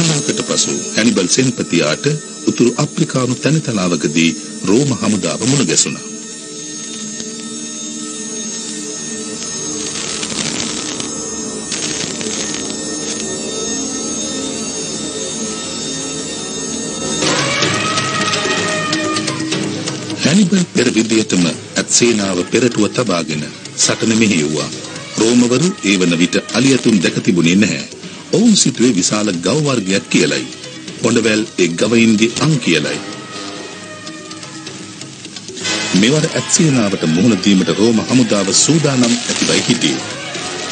කාලයකට පසු හැනිබල් සෙන්පතියාට උතුරු අප්‍රිකානු තැනිතලාවකදී රෝම හමුදාව මුණ ගැසුණා. හැනිබල් පෙර විදියටම ඇත්සේනාව පෙරටුව තබාගෙන සටන මෙහෙයුවා. රෝමවරු ඒ වන විට අලියතුන් දැක තිබුණේ නැහැ. ඔවුන් සිටුවේ විශාල ගව වර්ගයක් කියලයි. හොඬවැල් ඒ ගවයින්ගේ අං කියලයි. මෙවර ඇත්සේනාවට මුහුණ දීමට රෝම හමුදාව සූදානම් ඇතිවයි හිටියේ.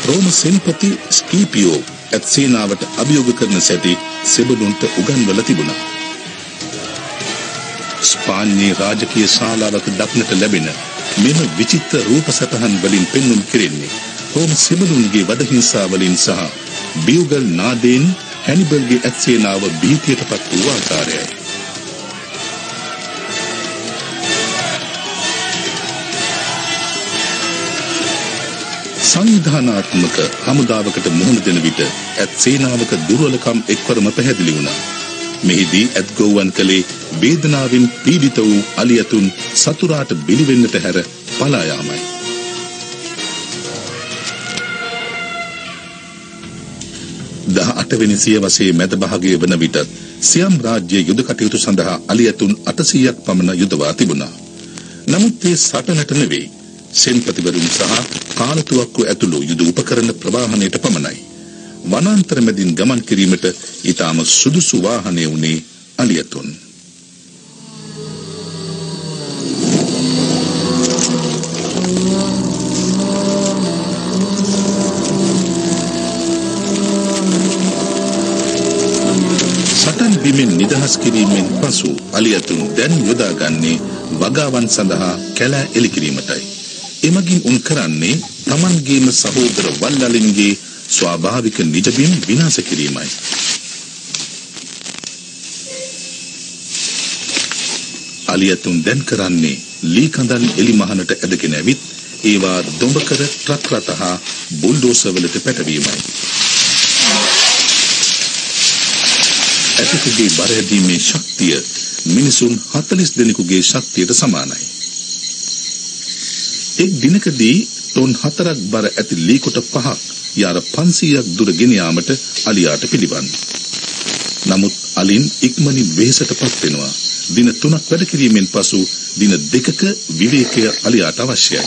රෝම සෙන්පති ස්කීපියෝ ඇත්සේනාවට අභියෝග කරන සැටි සෙබළුන්ට උගන්වලා තිබුණා. ස්පාඤ්ඤේ රාජකීය ශාලාවක දක්නට ලැබෙන මෙම විචිත්‍ර රූප සටහන් වලින් පෙන්වුම් කෙරෙන්නේ රෝම සෙබළුන්ගේ වද හිංසාවලින් සහ बियुगल नादेन हैनिबल के अत्सेनाव भीतिय तपत हुआ कार्य संविधानात्मक हमुदावकट मुहन दिन विट अत्सेनावक दुर्वलकम एक्वरम पहदली उना मेहिदी अद्गोवन कले वेदनाविन पीड़ित वू अलियतुन सतुराट बिलिवेन्न तहर पलायामय දහඅටවෙනි සියවසේ මැද භාගයේ වන විට සියම් රාජ්‍ය යුද කටයුතු සඳහා අලියතුන් 800ක් පමණ යොදවා තිබුණා. නමුත් ඒ සටනට නෙවෙයි, සෙන්පතිවරුන් සහ කාලතුවක්කු ඇතුළු යුද උපකරණ ප්‍රවාහණයට පමණයි. වනාන්තර මැදින් ගමන් කිරීමට ඊටම සුදුසු වාහනය වුණේ අලියතුන්. නිදහස් කිරීමෙන් පසු අලියතුන් දැන් යොදාගන්නේ වගාවන් සඳහා කැලෑ එලි කිරීමටයි. එමගින් උන් කරන්නේ තමන්ගේම සහෝදර වල්ලලින්ගේ ස්වාභාවික නිජබිම් විනාශ කිරීමයි. අලියතුන් දැන් කරන්නේ ලී කඳන් එලි මහනට ඇදගෙන ඇවිත් ඒවා දොඹ කර ට්‍රක් රථ හා බුල්ඩෝසර් වලට පැටවීමයි. ඇතෙකුගේ බරහැදීමේ ශක්තිය මිනිසුන් 40 දෙනෙකුගේ ශක්තියට සමානයි. එක් දිනකදී ටොන් 4ක් බර ඇති ලී කොට 5ක් යාර 500ක් දුර ගෙන යාමට අලියාට පිළිවන්. නමුත් අලින් ඉක්මනින් වෙහෙසටපත් වෙනවා. දින 3ක් වැඩ කිරීමෙන් පසු දින 2ක විවේකය අලියාට අවශ්‍යයි.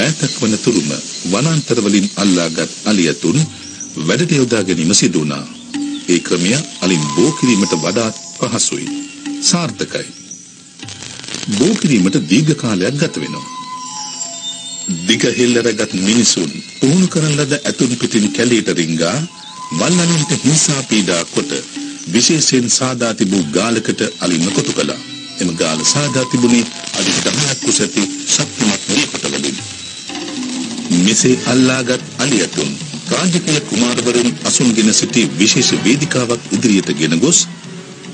මෑතක් වන තුරුම වනාන්තරවලින් අල්ලාගත් අලියතුන් වැඩට යොදා ගැනීම සිදු වුණා. ඒ ක්‍රමය අලින් බෝ කිරීමට වඩාත් පහසුයි, සාර්ථකයි. බෝ කිරීමට දීර්ඝ කාලයක් ගත වෙනවා. දිගහෙල්ලරගත් මිනිසුන් පුහුණු කරන ලද ඇතුන් පිටින් කැලීට රිංගා වල්ලලින්ට හිංසා පීඩා කොට විශේෂයෙන් සාදා තිබූ ගාලකට අලින්ව කොටු කළා. එම ගාල සාදා තිබුණේ අලි 10ක් උස ඇති ශක්තිමත් වීකට වලින්. මෙසේ අල්ලාගත් අලියතුන් රාජකීය කුමාරවරුන් අසුන්ගෙන සිටි විශේෂ වේදිකාවක් ඉදිරියට ගෙන ගොස්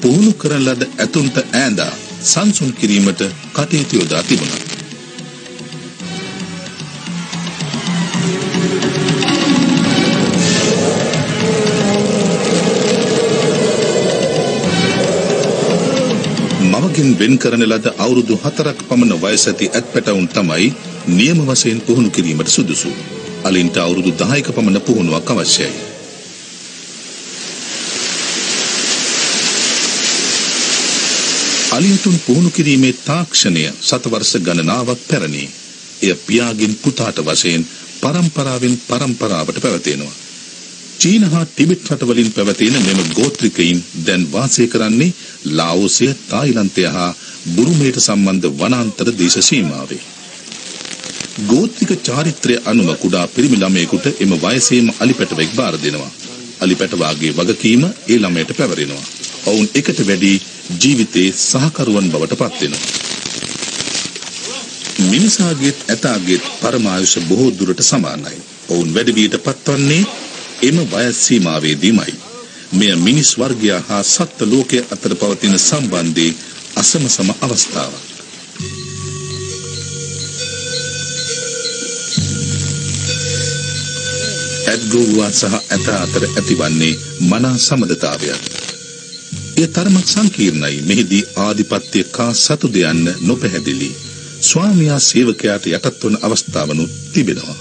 පුහුණු කරන ලද ඇතුන්ට ඈඳා සංසුන් කිරීමට කටයුතු යොදා තිබුණා. මවකින් වෙන් කරන ලද අවුරුදු 4ක් පමණ වයස ඇති ඇත්පැටවුන් තමයි නියම වශයෙන් පුහුණු කිරීමට සුදුසු. අලින්ට අවුරුදු 10ක පමණ පුහුණුවක් අවශ්‍යයි. අලියතුන් පුහුණු කිරීමේ තාක්ෂණය සතවර්ෂ ගණනාවක් පැරණි. එය පියාගෙන් පුතාට වශයෙන් පරම්පරාවෙන් පරම්පරාවට පැවතෙනවා. චීන හා ටිබෙට් රටවලින් පැවතෙන මෙම ගෝත්‍රිකයින් දැන් වාසය කරන්නේ ලාඕසය, තායිලන්තය හා බුරුමයට සම්බන්ධ වනාන්තර දේශ සීමාවේ. ගෝත්‍රික චාරිත්‍රය අනුව කුඩා පිරිමි ළමයෙකුට එම වයසේම අලිපැටවෙක් බාර දෙනවා. අලිපැටවාගේ වගකීම ඒ ළමයට පැවරෙනවා. ඔවුන් එකට වැඩි ජීවිතේ සහකරුවන් බවට පත් වෙනවා. මිනිසාගේත් ඇතාගේත් පරමායුෂ බොහෝ දුරට සමානයි. ඔවුන් වැඩිවියට පත්වන්නේ එම වයස් සීමාවේදීමයි. මෙය මිනිස් වර්ගයා හා සත්ත්ව ලෝකයේ අතර පවතින සම්බන්ධයේ අසමසම අවස්ථාවක්. ඇත්ගොව්වා සහ ඇත අතර ඇතිවන්නේ මනා සමදතාවයක්. ඒ තරමක් සංකීර්ණයි මෙහිදී ආධිපත්‍ය කා සතුද යන්න නොපැහැදිලි. ස්වාමියා සේවකයාට යටත් වන අවස්ථාවනුත් තිබෙනවා.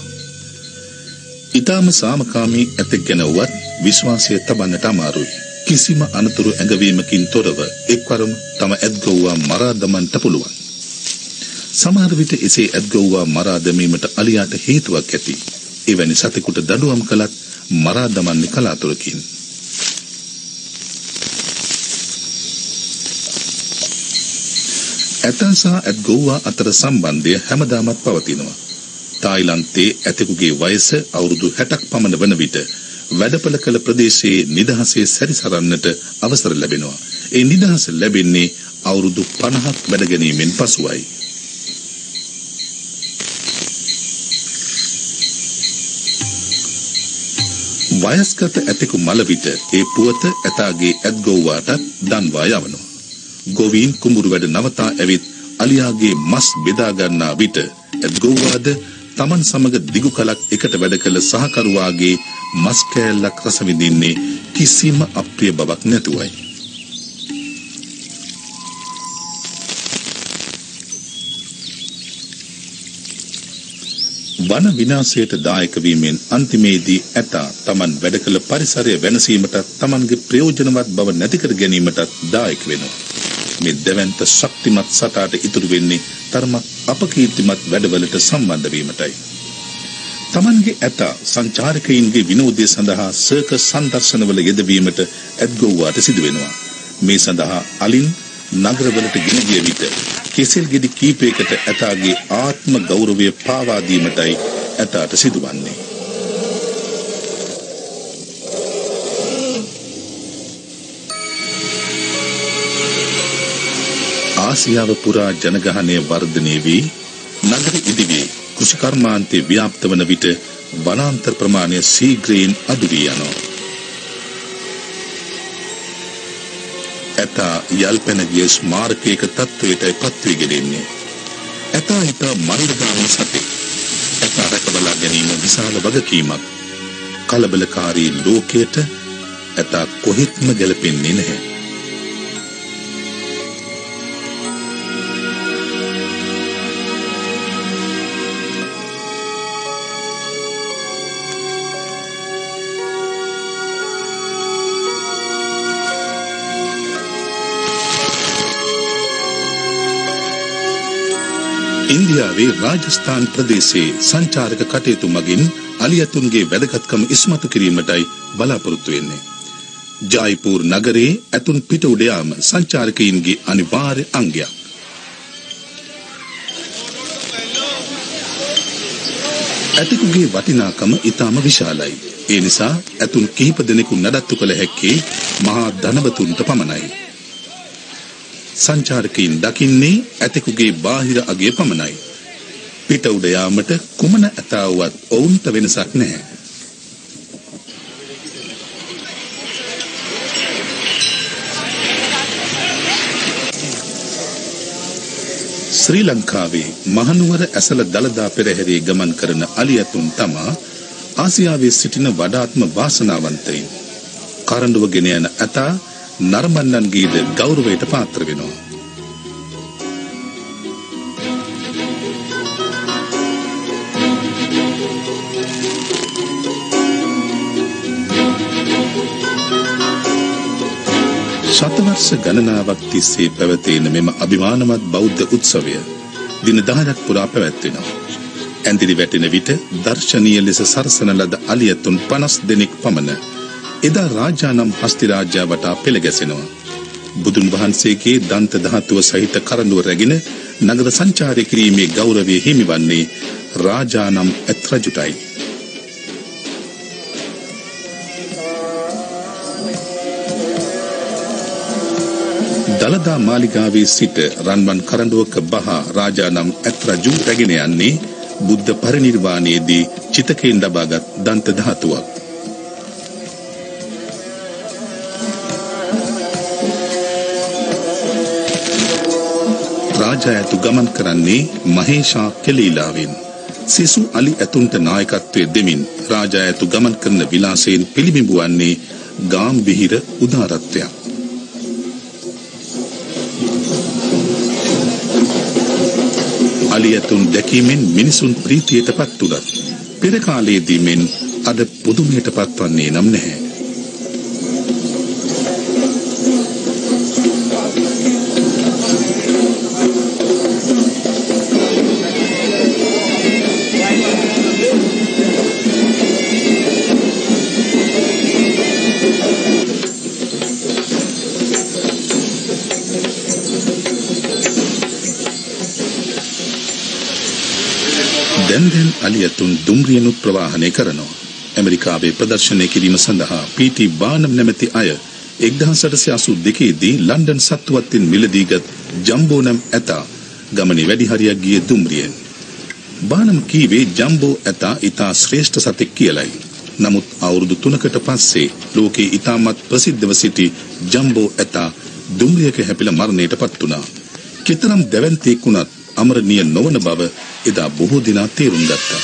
ඉතාම සාමකාමී ඇතෙක් ගැනවත් විශ්වාසය තබන්නට අමාරුයි. කිසිම අනතුරු ඇඟවීමකින් තොරව එක්වරම තම ඇත්ගොව්වා මරා දමන්නට පුළුවන්. සමහර විට එසේ ඇත්ගොව්වා මරා දැමීමට අලියාට හේතුවක් ඇති. එවැනි සතෙකුට දඬුවම් කළත් මරා දමන්නේ කලාතුරකින්. ඇතා සහ ඇත්ගොව්වා අතර සම්බන්ධය හැමදාමත් පවතිනවා. තායිලන්තයේ ඇතෙකුගේ වයස අවුරුදු 60ක් පමණ වන විට වැඩපළ කළ ප්‍රදේශයේ නිදහසේ සැරිසරන්නට අවසර ලැබෙනවා. ඒ නිදහස ලැබෙන්නේ අවුරුදු 50ක් වැඩ ගැනීමෙන් පසුවයි. වයස්ගත ඇතෙකු මලවිට ඒ පුවත ඇතාගේ ඇත්ගොව්වාට දන්වා යවනවා. ගොවීන් කුඹුරු වැඩ නවතා ඇවිත් අලියාගේ මස් බෙදා ගන්නා විට ඇත්ගොව්වාද තමන් සමග දිගු කලක් එකට වැඩ කළ සහකරුවාගේ මස් කෑල්ලක් රස විඳින්නේ කිසිම අප්‍රිය බවක් නැතුවයි. වන විනාශයට දායක වීමෙන් අන්තිමේදී ඇතා තමන් වැඩ කළ පරිසරය වෙනසීමට තමන්ගේ ප්‍රයෝජනවත් බව නැති කර ගැනීමට දායක වෙනවා. මේ දෙවන්ත ශක්තිමත් සතාට ඉතුරු වෙන්නේ තරමක් අපකීර්තිමත් වැඩවලට සම්බන්ධ වීමටයි. තමන්ගේ ඇතා සංචාරකයින්ගේ විනෝදය සඳහා සර්කස් සම්දර්ශනවල යෙදවීමට ඇත්ගොව්වාට සිදු වෙනවා. මේ සඳහා අලින් නගරවලට ගෙන ගිය විට කෙසෙල් ගෙඩි කීපයකට ඇතාගේ ආත්ම ගෞරවය පාවා දීමටයි ඇතාට සිදුවන්නේ. ආසියාව පුරා ජනගහනය වර්ධනය වී නගර ඉදිවේ කෘෂිකර්මාන්තේ ව්‍යාප්ත වන විට වනාන්තර ප්‍රමාණය සීග්‍රයෙන් අඩු වී යනවා. ඇතා යල්පැනගිය ස්මාරකයක තත්ත්වයටයි පත්වී ගෙනෙන්නේ. ඇතා හිතා මරණදායී සතෙක්. ඇතා රැකවලා ගැනීම විශාල වගකීමක්. කලබලකාරී ලෝකයට ඇතා කොහෙත්ම ගැලපෙන්නේ නැහැ. ඉන්දියාවේ රාජස්ථාන් ප්‍රදේශයේ සංචාරක කටයුතු මගින් අලියතුන්ගේ වැදගත්කම ඉස්මතු කිරීමටයි බලාපොරොත්තු වෙන්නේ. ජයිපූර් නගරයේ ඇතුන් පිට උඩ යාම සංචාරකයින්ගේ අනිවාර්ය අංගයක්. ඇතෙකුගේ වටිනාකම ඉතාම විශාලයි. ඒ නිසා ඇතුන් කිහිප දෙනෙකු නඩත්තු කළ හැක්කේ මහා ධනවතුන්ට පමණයි. සංචාරකයින් දකින්නේ ඇතෙකුගේ බාහිර අගය පමණයි. පිට උඩ යාමට කුමන ඇතාවවත් ඔවුන්ට වෙනසක් නැහැ. ශ්‍රී ලංකාවේ මහනුවර ඇසළ දළදා පෙරහැරේ ගමන් කරන අලියතුන් තමා ආසියාවේ සිටින වඩාත්ම වාසනාවන්තයින්. කරඬුව ගෙන යන ඇතා නර්මන්නන්ගේද ගෞරවයට පාත්‍ර වෙනවා. ශතවර්ෂ ගණනාවක් තිස්සේ පැවතෙන මෙම අභිමානවත් බෞද්ධ උත්සවය දින 10ක් පුරා පැවැත්වෙනවා. ඇඳිරි වැටෙන විට දර්ශනීය ලෙස සරසන ලද අලියතුන් 50 දෙනෙක් පමණ එදා රාජානම් හස්තිරාජ්‍ය වටා පෙළ ගැසෙනවා. බුදුන් වහන්සේගේ දන්ත ධාතුව සහිත කරඬුව රැගෙන නගර සංචාරය කිරීමේ ගෞරවය හිමිවන්නේ රාජානම් ඇත් රජුටයි. දළදා මාලිගාවේ සිට රන්වන් කරඬුවක බහා රාජානම් ඇත් රජු රැගෙන යන්නේ බුද්ධ පරිනිර්වාණයේදී චිතකයෙන් ලබාගත් දන්ත ධාතුවක්. පරාජයතු ගමන් කරන්නේ මහේෂා කෙලීලාවෙන්. සිසු අලි ඇතුන්ට නායකත්වය දෙමින් රාජයතු ගමන් කරන විලාසයෙන් පිළිබිඹුවන්නේ ගාම්භීර උදාරත්වයක්. අලි ඇතුන් දැකීමෙන් මිනිසුන් ප්‍රීතියටපත් උනත් පෙර කාලයේදී මෙන් අද පුදුමයටපත් වන්නේ නම් නැහැ. දැන් අලියතුන් දුම්රියනුත් ප්‍රවාහනය කරනවා. ඇමරිකාවේ ප්‍රදර්ශනය කිරීම සඳහා පීටි බානම් නැමැති අය 1882 දී ලන්ඩන් සත්වත්ෙන් මිලදීගත් ජම්බෝ නම් ඇතා ගමනේ වැඩි හරියක් ගිය දුම්රියෙන්. බානම් කීවේ ජම්බෝ ඇතා ඉතා ශ්‍රේෂ්ඨ සතෙක් කියලයි. නමුත් අවුරුදු 3කට පස්සේ ලෝකේ ඉතාමත් ප්‍රසිද්ධව සිටි ජම්බෝ ඇතා දුම්රියක හැපිලා මරණයටපත් වුණා. කතරම් දැවැන්තෙක් වුණත් අමරණීය නොවන බව එදා බොහෝ දිනා තේරුම් ගත්තා.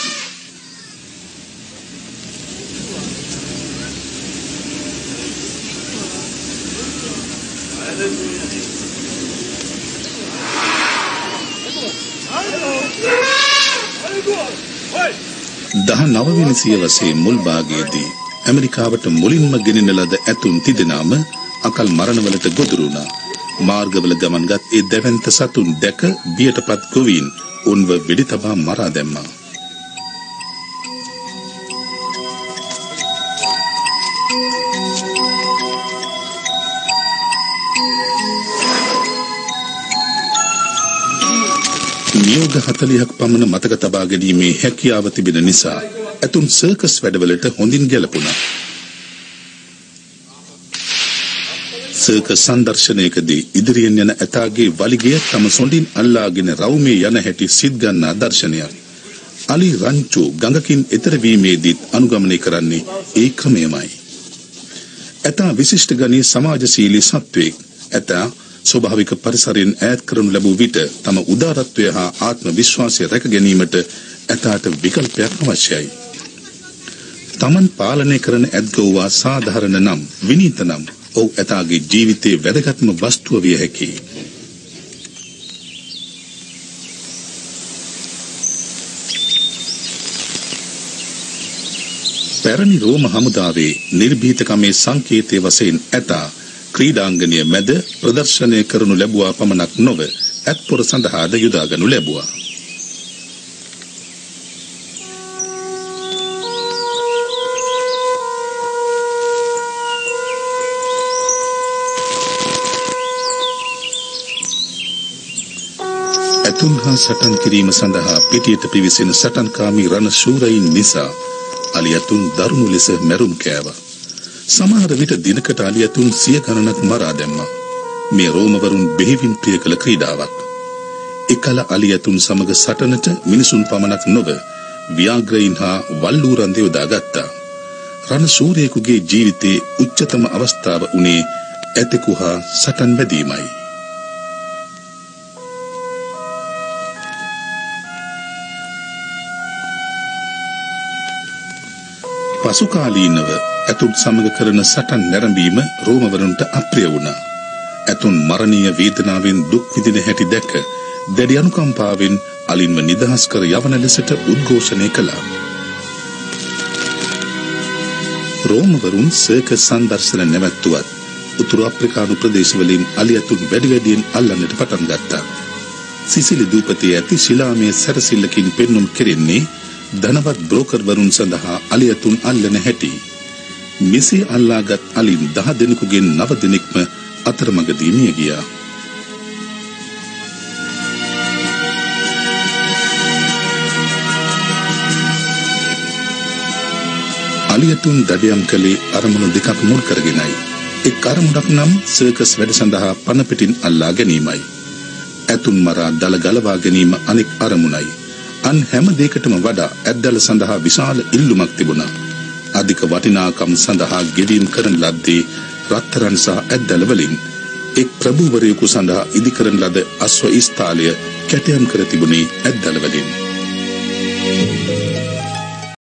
දහ නවවෙනි සියවසේ මුල් භාගයේදී ඇමරිකාවට මුලින්ම ගෙනෙන ලද ඇතුන් තිදෙනාම අකල් මරණවලට ගොදුරු වුණා. මාර්ගවල ගමන් ගත් ඒ දැවැන්ත සතුන් දැක බියටපත් ගොවීන් උන්ව වෙඩි තබා මරා දැම්මා. නියෝග 40ක් පමණ මතක තබා ගැනීමේ හැකියාව තිබෙන නිසා ඇතුන් සර්කස් වැඩවලට හොඳින් ගැලපුණා. සර්කස් සංදර්ශනයකදී ඉදිරියෙන් යන ඇතාගේ වලිගය තම සොඳින් අල්ලාගෙන රවුමේ යන හැටි සිත් ගන්නා දර්ශනයක්. අලි රංචු ගඟකින් එතර වීමේදීත් අනුගමනය කරන්නේ ඒ ක්‍රමයමයි. ඇතා විශිෂ්ට ගණයේ සමාජශීලී සත්වෙක්. ඇතා ස්වභාවික පරිසරයෙන් ඈත් කරනු ලැබුව විට තම උදාරත්වය හා ආත්ම විශ්වාසය රැක ගැනීමට ඇතාට විකල්පයක් අවශ්‍යයි. තමන් පාලනය කරන ඇත්ගෝවා සාධාරණ නම් විනීත නම් ඔහු ඇතාගේ ජීවිතයේ වැදගත්ම වස්තුව විය හැකියි. පැරණි රෝම හමුදාවේ නිර්භීතකමේ සංකේතයේ වශයෙන් ඇතා ක්‍රීඩාංගණය මැද ප්‍රදර්ශනය කරනු ලැබුවා පමණක් නොව ඇත්පොර සඳහාද යොදාගනු ලැබුවා. තුන්හා සටන් කිරීම සඳහා පිටියට පිවිසෙන සටන්කාමී රණශූරයින් නිසා අලියතුන් දරුණු ලෙස මැරුම් කෑවා. සමහර විට දිනකට අලියතුන් 100 ගණනක් මරා දැම්මා. මේ රෝමවරුන් බෙහෙවින් ප්‍රිය කළ ක්‍රීඩාවක්. එකල අලියතුන් සමග සටනට මිනිසුන් පමණක් නොව ව්‍යාග්‍රයින් හා වල්ලූ රන් යොදාගත්තා. රණශූරයෙකුගේ ජීවිතයේ උච්චතම අවස්ථාව වුණේ ඇතෙකු හා සටන් බැදීමයි. පසුකාලීනව ඇතුන් සමග කරන සටන් නැරඹීම රෝමවරුන්ට අප්‍රිය වුණා. ඇතුන් මරණීය වේදනාවෙන් දුක් විඳින හැටි දැක දැඩි අනුකම්පාවෙන් අලින්ව නිදහස් කර යවන ලෙසට උද්ඝෝෂණය කළා. රෝමවරුන් සර්කස් සංදර්ශන නැවැත්තුවත් උතුරු අප්‍රිකානු ප්‍රදේශවලින් අලි ඇතුන් වැඩි වැඩියෙන් අල්ලන්නට පටන් ගත්තා. සිසිලි දූපතේ ඇති ශිලාමය සැරසිල්ලකින් පෙන්නුම් කෙරෙන්නේ ධනවත් බ්‍රෝකර්වරුන් සඳහා අලියතුන් අල්ලන හැටි. මෙසේ අල්ලාගත් අලින් 10 දෙනෙකුගෙන් 9 දෙනෙක්ම අතරමඟදී මිය ගියා. අලියතුන් දඩයම් කළේ අරමුණු දෙකක් මුල් කරගෙනයි. එක් අරමුණක් නම් සර්කස් වැඩ සඳහා පණ පිටින් අල්ලා ගැනීමයි. ඇතුන් මරා දල ගලවා ගැනීම අනෙක් අරමුණයි. අන් හැම දෙයකටම වඩා ඇත්දල සඳහා විශාල ඉල්ලුමක් තිබුණා. අධික වටිනාකම් සඳහා ගෙවීම් කරන ලද්දේ රත්තරන් සහ ඇත්දල වලින් එක් ප්‍රභූවරයෙකු සඳහා ඉදිකරන ලද අශ්ව ස්ථාලය කැටයම් කර තිබුණේ ඇද්දළවලින්.